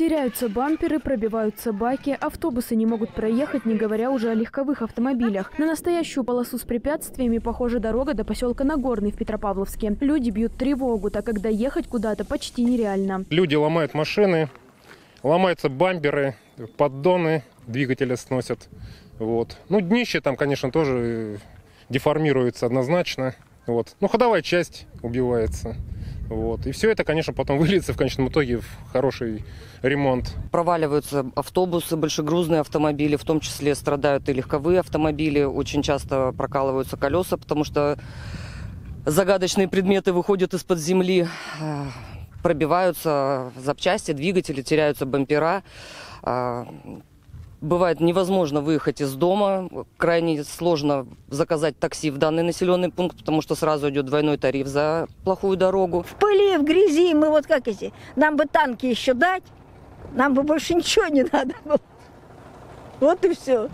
Теряются бамперы, пробиваются баки, автобусы не могут проехать, не говоря уже о легковых автомобилях. На настоящую полосу с препятствиями похожа дорога до поселка Нагорный в Петропавловске. Люди бьют тревогу, так как доехать куда-то почти нереально. Люди ломают машины, ломаются бамперы, поддоны двигателя сносят. Вот. Ну, днище там, конечно, тоже деформируется однозначно. Вот. Ну, ходовая часть убивается. Вот. И все это, конечно, потом выльется в конечном итоге в хороший ремонт. Проваливаются автобусы, большегрузные автомобили, в том числе страдают и легковые автомобили. Очень часто прокалываются колеса, потому что загадочные предметы выходят из-под земли, пробиваются запчасти, двигатели, теряются бампера. Бывает невозможно выехать из дома, крайне сложно заказать такси в данный населенный пункт, потому что сразу идет двойной тариф за плохую дорогу. В пыли, в грязи, мы вот как эти, нам бы танки еще дать, нам бы больше ничего не надо было. Вот и все.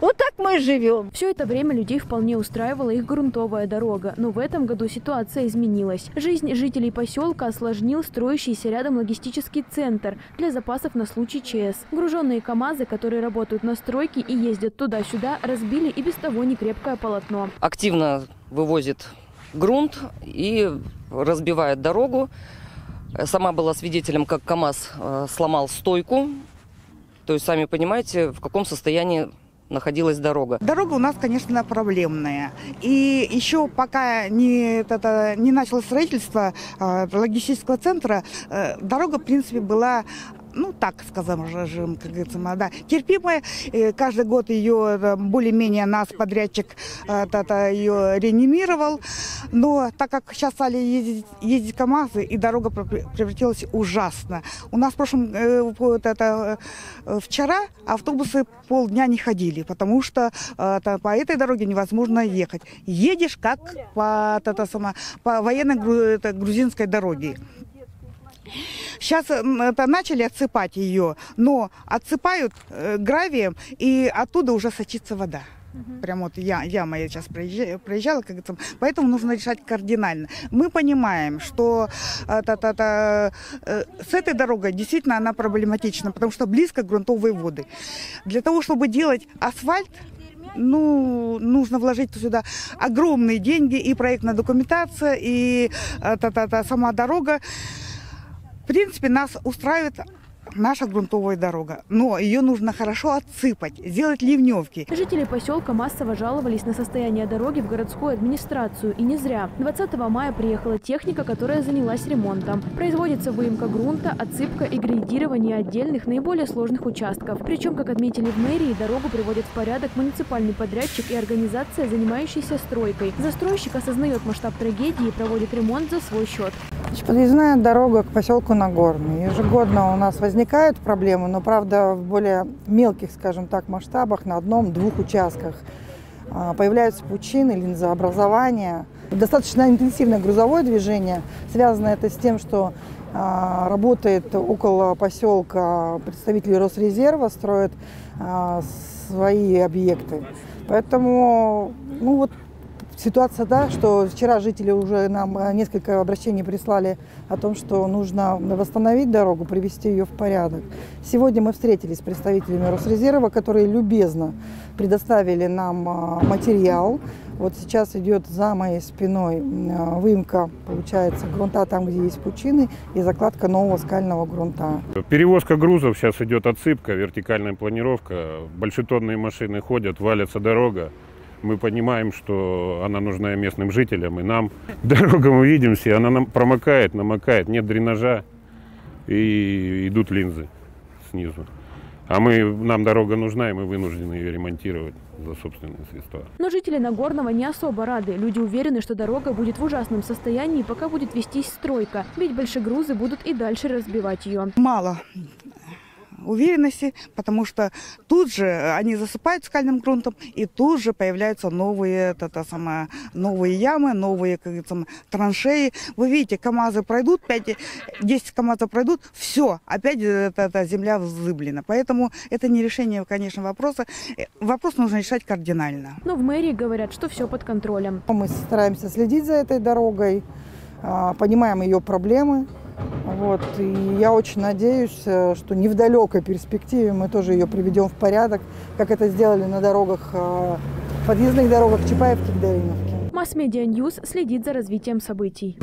Вот так мы и живем. Все это время людей вполне устраивала их грунтовая дорога. Но в этом году ситуация изменилась. Жизнь жителей поселка осложнил строящийся рядом логистический центр для запасов на случай ЧС. Груженные КАМАЗы, которые работают на стройке и ездят туда-сюда, разбили и без того некрепкое полотно. Активно вывозит грунт и разбивает дорогу. Сама была свидетелем, как КАМАЗ сломал стойку. То есть, сами понимаете, в каком состоянии находилась дорога. Дорога у нас, конечно, проблемная. И еще пока не началось строительство логистического центра, дорога, в принципе, была, ну, так скажем, как говорится, да, терпимая. Каждый год ее более-менее нас подрядчик ее реанимировал. Но так как сейчас стали ездить КАМАЗы, и дорога превратилась ужасно. У нас в прошлом вчера автобусы полдня не ходили, потому что по этой дороге невозможно ехать. Едешь как по военно-грузинской дороге. Сейчас начали отсыпать ее, но отсыпают гравием, и оттуда уже сочится вода. Прям вот яма, я сейчас проезжала, как говорится, поэтому нужно решать кардинально. Мы понимаем, что с этой дорогой действительно она проблематична, потому что близко грунтовые воды. Для того, чтобы делать асфальт, ну, нужно вложить сюда огромные деньги, и проектная документация, и сама дорога. В принципе, нас устраивает наша грунтовая дорога, но ее нужно хорошо отсыпать, сделать ливневки. Жители поселка массово жаловались на состояние дороги в городскую администрацию, и не зря. 20 мая приехала техника, которая занялась ремонтом. Производится выемка грунта, отсыпка и грейдирование отдельных наиболее сложных участков. Причем, как отметили в мэрии, дорогу приводят в порядок муниципальный подрядчик и организация, занимающаяся стройкой. Застройщик осознает масштаб трагедии и проводит ремонт за свой счет. Подъездная дорога к поселку Нагорный. Ежегодно у нас возникают проблемы, но, правда, в более мелких, скажем так, масштабах, на одном-двух участках. Появляются пучины, линзообразования. Достаточно интенсивное грузовое движение. Связано это с тем, что работает около поселка представители Росрезерва, строят свои объекты. Поэтому, ну вот, ситуация, да, что вчера жители уже нам несколько обращений прислали о том, что нужно восстановить дорогу, привести ее в порядок. Сегодня мы встретились с представителями Росрезерва, которые любезно предоставили нам материал. Вот сейчас идет за моей спиной выемка, получается, грунта там, где есть пучины, и закладка нового скального грунта. Перевозка грузов сейчас идет, отсыпка, вертикальная планировка. Большетонные машины ходят, валится дорога. Мы понимаем, что она нужна местным жителям и нам. Дорога, мы видимся, она нам промокает, намокает, нет дренажа, и идут линзы снизу. Нам дорога нужна, и мы вынуждены ее ремонтировать за собственные средства. Но жители Нагорного не особо рады. Люди уверены, что дорога будет в ужасном состоянии, пока будет вестись стройка. Ведь большегрузы будут и дальше разбивать ее. Мало уверенности, потому что тут же они засыпают скальным грунтом, и тут же появляются новые ямы, новые, как говорится, траншеи. Вы видите, КАМАЗы пройдут, 5-10 КАМАЗов пройдут, все, опять земля взыблена. Поэтому это не решение, конечно, вопроса. Вопрос нужно решать кардинально. Но в мэрии говорят, что все под контролем. Мы стараемся следить за этой дорогой, понимаем ее проблемы. Вот. И я очень надеюсь, что не в далекой перспективе мы тоже ее приведем в порядок, как это сделали на дорогах, подъездных дорогах Чапаевки к Дариновке. Масс Медиа Ньюс следит за развитием событий.